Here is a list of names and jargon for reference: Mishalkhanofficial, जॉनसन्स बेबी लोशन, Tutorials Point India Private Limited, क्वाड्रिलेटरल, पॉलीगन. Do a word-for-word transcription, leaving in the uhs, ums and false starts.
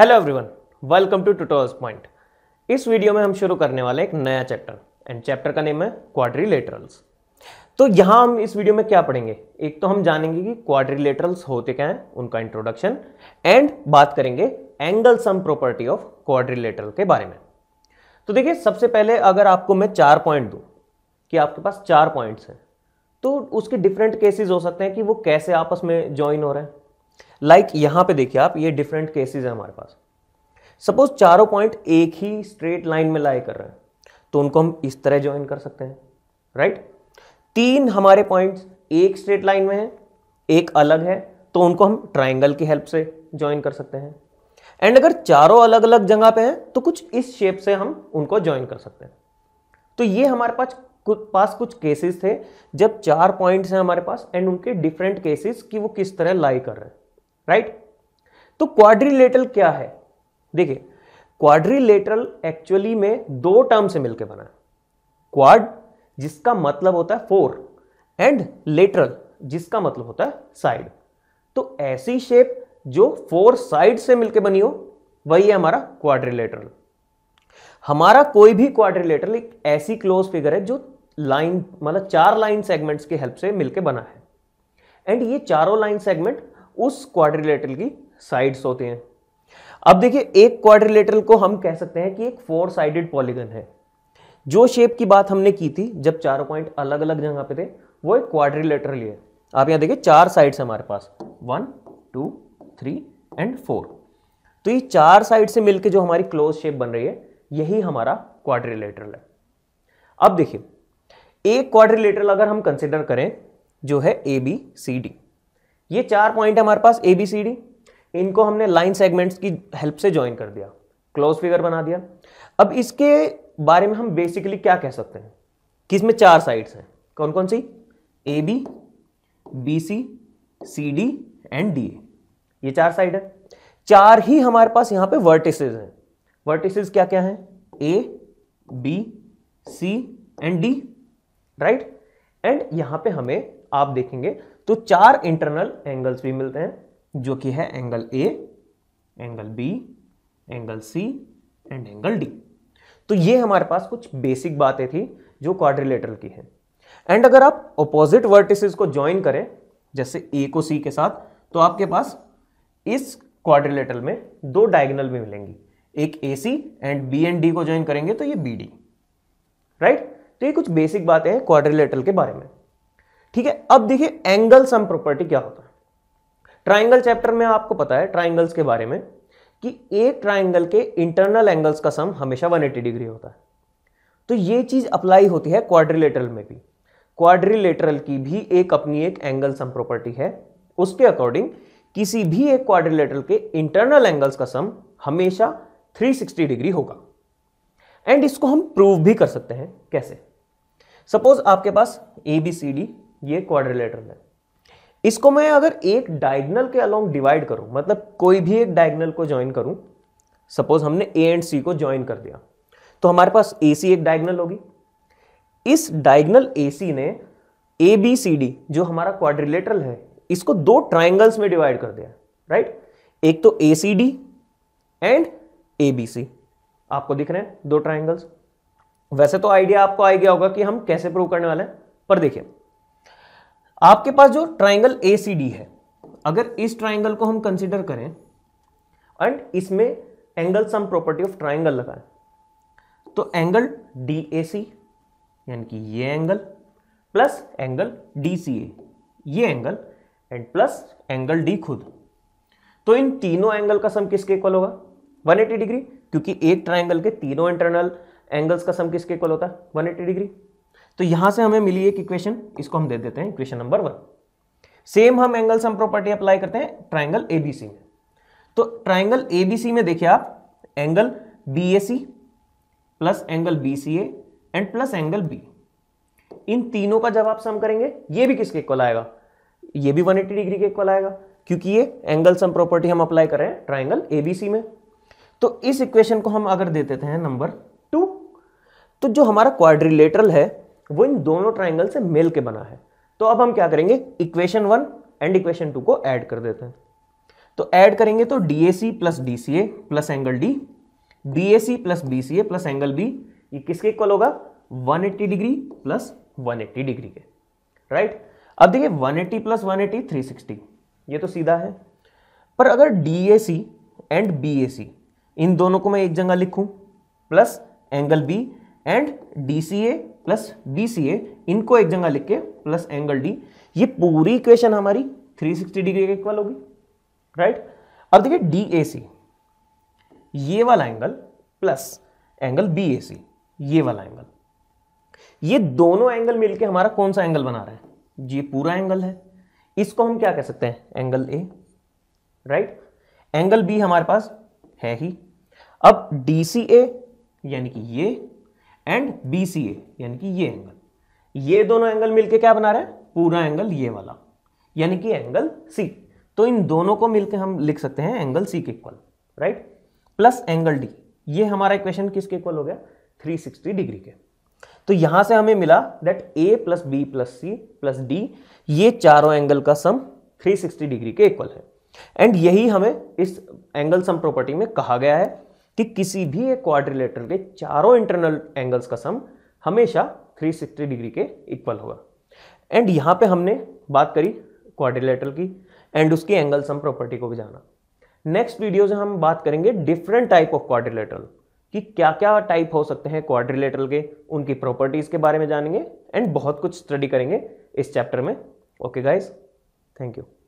Hello everyone, welcome to tutorials point. इस video में हम शुरू करने वाले एक नया चैप्टर एंड चैप्टर का नेम है क्वाड्रिलेटरल्स। तो यहाँ हम इस वीडियो में क्या पढ़ेंगे, एक तो हम जानेंगे कि क्वाड्रिलेटरल्स होते क्या हैं, उनका इंट्रोडक्शन, एंड बात करेंगे angle sum property of क्वाड्रिलेटरल के बारे में। तो देखिए, सबसे पहले अगर आपको मैं चार पॉइंट दूँ कि आपके पास चार पॉइंट्स हैं तो उसके डिफरेंट केसेज हो सकते हैं कि वो कैसे आपस में ज्वाइन हो रहे हैं। लाइक like, यहाँ पे देखिए आप, ये डिफरेंट केसेस हैं हमारे पास। सपोज चारों पॉइंट एक ही स्ट्रेट लाइन में लाई कर रहे हैं तो उनको हम इस तरह ज्वाइन कर सकते हैं, राइट right? तीन हमारे पॉइंट्स एक स्ट्रेट लाइन में है, एक अलग है, तो उनको हम ट्राइंगल की हेल्प से ज्वाइन कर सकते हैं। एंड अगर चारों अलग अलग जगह पे हैं तो कुछ इस शेप से हम उनको ज्वाइन कर सकते हैं। तो ये हमारे पास पास कुछ केसेस थे जब चार पॉइंट्स हैं हमारे पास एंड उनके डिफरेंट केसेस कि वो किस तरह लाई कर रहे हैं, राइट right? तो क्वाड्रिलेटरल क्या है? देखिए, क्वाड्रिलेटरल एक्चुअली में दो टर्म से मिलकर बना है। क्वाड जिसका मतलब होता है फोर एंड लेटरल जिसका मतलब होता है साइड। तो ऐसी शेप जो फोर साइड से मिलकर बनी हो वही है हमारा क्वाड्रिलेटरल। हमारा कोई भी क्वाड्रिलेटरल एक ऐसी क्लोज फिगर है जो लाइन मतलब चार लाइन सेगमेंट्स की हेल्प से मिलकर बना है एंड ये चारों लाइन सेगमेंट उस क्वाड्रिलेटरल की साइड्स होते हैं। अब देखिए, एक क्वाड्रिलेटरल को हम कह सकते हैं कि एक फोर साइडेड पॉलीगन है। जो शेप की बात हमने की थी जब चारों पॉइंट अलग अलग जगह पे थे वो एक क्वाड्रिलेटरल ही है। आप यहाँ देखिए चार साइड्स हमारे पास one two three and four, तो ये चार साइड से मिलकर जो हमारी क्लोज शेप बन रही है यही हमारा क्वाड्रिलेटरल है। अब देखिए, एक क्वाड्रिलेटरल अगर हम कंसिडर करें जो है ए बी सी डी, ये चार पॉइंट हमारे पास ए बी सी डी, इनको हमने लाइन सेगमेंट्स की हेल्प से ज्वाइन कर दिया, क्लोज फिगर बना दिया। अब इसके बारे में हम बेसिकली क्या कह सकते हैं कि इसमें चार साइड्स हैं, कौन कौन सी? A B, B C, C D and D A, ये चार साइड है। चार ही हमारे पास यहाँ पे वर्टिसेस हैं। वर्टिसेस क्या क्या हैं? A B C and D, right. And यहाँ पे हमें आप देखेंगे तो चार इंटरनल एंगल्स भी मिलते हैं जो कि है angle A, angle B, angle C and angle D. तो ये हमारे पास कुछ बेसिक बातें थी जो क्वाड्रिलेटरल की है। एंड अगर आप अपोजिट वर्टिसेस को ज्वाइन करें जैसे ए को सी के साथ तो आपके पास इस क्वाड्रिलेटरल में दो डायगोनल भी मिलेंगी, एक A C and B and D को ज्वाइन करेंगे तो ये बी डी, राइट। तो ये कुछ बेसिक बातें हैं क्वाड्रिलेटरल के बारे में, ठीक है। अब देखिए एंगल सम प्रॉपर्टी क्या होता है। ट्राइंगल चैप्टर में आपको पता है ट्राइंगल्स के बारे में कि एक ट्राइंगल के इंटरनल एंगल्स का सम हमेशा एक सौ अस्सी डिग्री होता है। तो ये चीज अप्लाई होती है क्वाड्रिलेटरल में भी। क्वाड्रिलेटरल की भी एक अपनी एक एंगल सम प्रॉपर्टी है, उसके अकॉर्डिंग किसी भी एक क्वाड्रिलेटरल के इंटरनल एंगल्स का सम हमेशा तीन सौ साठ डिग्री होगा। एंड इसको हम प्रूव भी कर सकते हैं। कैसे? सपोज आपके पास ए बी सी डी ये क्वाड्रिलेटरल है, इसको मैं अगर एक डायगोनल के अलोंग डिवाइड करूं, मतलब कोई भी एक डायगोनल को ज्वाइन करूं। सपोज हमने ए एंड सी को ज्वाइन कर दिया तो हमारे पास ए सी एक डायगोनल होगी। इस डायगोनल ए सी ने ए बी सी डी जो हमारा क्वाड्रिलेटरल है इसको दो ट्राइंगल्स में डिवाइड कर दिया, राइट। एक तो A C D and A B C, आपको दिख रहे हैं दो ट्राइंगल्स। वैसे तो आइडिया आपको आ गया होगा कि हम कैसे प्रूव करने वाले हैं, पर देखिए आपके पास जो ट्राइंगल ए सी डी है, अगर इस ट्राइंगल को हम कंसिडर करें एंड इसमें angle sum property of triangle लगाएं तो एंगल डी ए सी यानी कि ये angle plus angle D C A ये angle and plus angle D खुद, तो इन तीनों एंगल का सम किसके इक्वल होगा? एक सौ अस्सी डिग्री, क्योंकि एक ट्राइंगल के तीनों इंटरनल एंगल्स का सम किसके इक्वल होता है? एक सौ अस्सी डिग्री। तो यहां से हमें मिली एक इक्वेशन, इसको हम दे देते हैं इक्वेशन नंबर वन। सेम हम एंगल सम प्रॉपर्टी अप्लाई करते हैं ट्राइंगल एबीसी में। तो ट्राइंगल एबीसी में देखिए आप, angle BAC plus angle BCA and plus angle B, इन तीनों का जब आप सम करेंगे ये भी किसके इक्वल आएगा? ये भी एक सौ अस्सी डिग्री के इक्वल आएगा, क्योंकि ये एंगल सम प्रॉपर्टी हम अप्लाई कर रहे हैं ट्राइंगल एबीसी में। तो इस इक्वेशन को हम अगर दे देते हैं नंबर टू तो जो हमारा क्वाड्रिलेटरल है वो इन दोनों ट्राइंगल से मिल के बना है। तो अब हम क्या करेंगे, equation one and equation two को ऐड कर देते हैं। तो ऐड करेंगे तो D A C plus D C A plus angle D, D A C plus B C A plus angle B, ये किसके इक्वल होगा एक सौ अस्सी डिग्री प्लस एक सौ अस्सी डिग्री के, राइट। अब देखिए एक सौ अस्सी प्लस एक सौ अस्सी तीन सौ साठ, ये तो सीधा है। पर अगर D A C and B A C इन दोनों को मैं एक जगह लिखूं plus angle B and D C A plus B C A इनको एक जगह लिख के प्लस एंगल डी, ये पूरी इक्वेशन हमारी तीन सौ साठ डिग्री के इक्वल होगी, राइट। अब देखिए डी ए सी ये वाला angle plus angle B A C ये वाला एंगल, ये दोनों एंगल मिलके हमारा कौन सा एंगल बना रहा है, ये पूरा एंगल है। इसको हम क्या कह सकते हैं, angle A, right. Angle B हमारे पास है ही। अब डी सी ए यानी कि ये एंड बी सी ए यानी कि ये एंगल, ये दोनों एंगल मिलके क्या बना रहे हैं, पूरा एंगल ये वाला यानी कि एंगल सी। तो इन दोनों को मिलके हम लिख सकते हैं एंगल सी के equal, right, plus angle D. ये हमारा इक्वेशन किसके इक्वल हो गया, तीन सौ साठ डिग्री के। तो यहां से हमें मिला that A plus B plus C plus D, ये चारों एंगल का सम तीन सौ साठ डिग्री के इक्वल है। एंड यही हमें इस एंगल सम प्रॉपर्टी में कहा गया है कि किसी भी एक क्वाड्रिलेटरल के चारों इंटरनल एंगल्स का सम हमेशा तीन सौ साठ डिग्री के इक्वल होगा। एंड यहाँ पे हमने बात करी क्वाड्रिलेटरल की एंड उसकी एंगल सम प्रॉपर्टी को भी जाना। नेक्स्ट वीडियोज में हम बात करेंगे डिफरेंट टाइप ऑफ क्वाड्रिलेटरल, कि क्या क्या टाइप हो सकते हैं क्वाड्रिलेटरल के, उनकी प्रॉपर्टीज के बारे में जानेंगे एंड बहुत कुछ स्टडी करेंगे इस चैप्टर में। Okay guys, thank you.